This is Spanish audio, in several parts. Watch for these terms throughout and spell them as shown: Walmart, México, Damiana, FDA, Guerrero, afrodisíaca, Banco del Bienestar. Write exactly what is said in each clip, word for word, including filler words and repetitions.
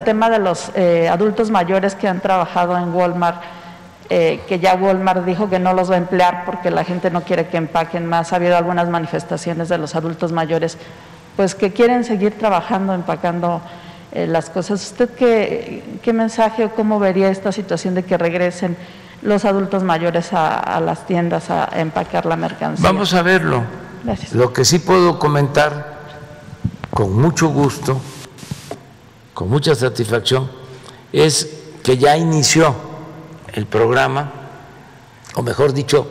El tema de los eh, adultos mayores que han trabajado en Walmart, eh, que ya Walmart dijo que no los va a emplear porque la gente no quiere que empaquen más. Ha habido algunas manifestaciones de los adultos mayores, pues que quieren seguir trabajando, empacando eh, las cosas. ¿Usted qué, qué mensaje o cómo vería esta situación de que regresen los adultos mayores a, a las tiendas a empacar la mercancía? Vamos a verlo. Gracias. Lo que sí puedo comentar con mucho gusto, con mucha satisfacción, es que ya inició el programa, o mejor dicho,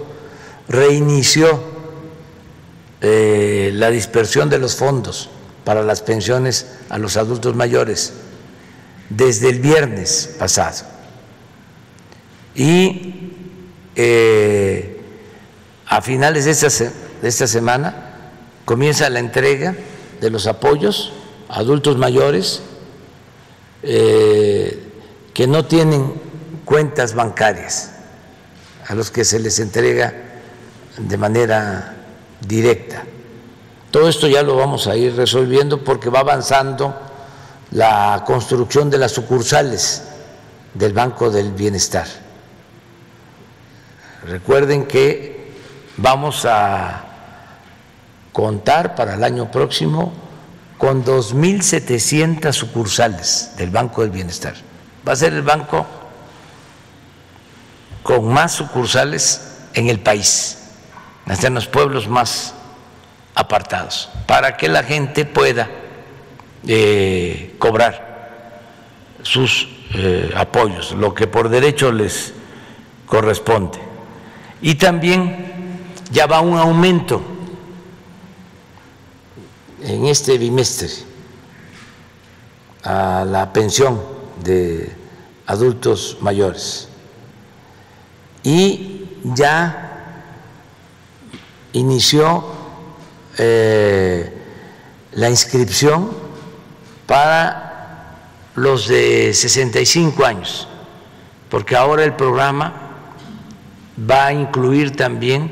reinició eh, la dispersión de los fondos para las pensiones a los adultos mayores desde el viernes pasado. Y eh, a finales de esta, de esta semana comienza la entrega de los apoyos a adultos mayores Eh, que no tienen cuentas bancarias, a los que se les entrega de manera directa. Todo esto ya lo vamos a ir resolviendo porque va avanzando la construcción de las sucursales del Banco del Bienestar. Recuerden que vamos a contar para el año próximo con dos mil setecientas sucursales del Banco del Bienestar. Va a ser el banco con más sucursales en el país, hasta en los pueblos más apartados, para que la gente pueda eh, cobrar sus eh, apoyos, lo que por derecho les corresponde. Y también ya va un aumento en este bimestre a la pensión de adultos mayores, y ya inició eh, la inscripción para los de sesenta y cinco años, porque ahora el programa va a incluir también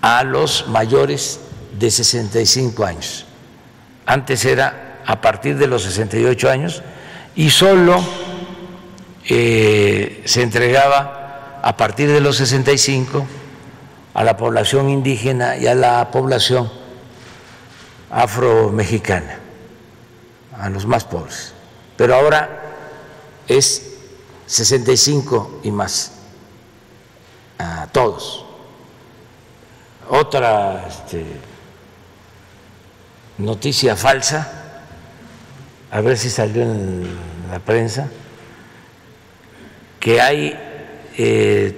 a los mayores de sesenta y cinco años. Antes era a partir de los sesenta y ocho años y solo eh, se entregaba a partir de los sesenta y cinco a la población indígena y a la población afromexicana, a los más pobres. Pero ahora es sesenta y cinco y más, a todos. Otra este, noticia falsa, a ver si salió en la prensa, que hay eh,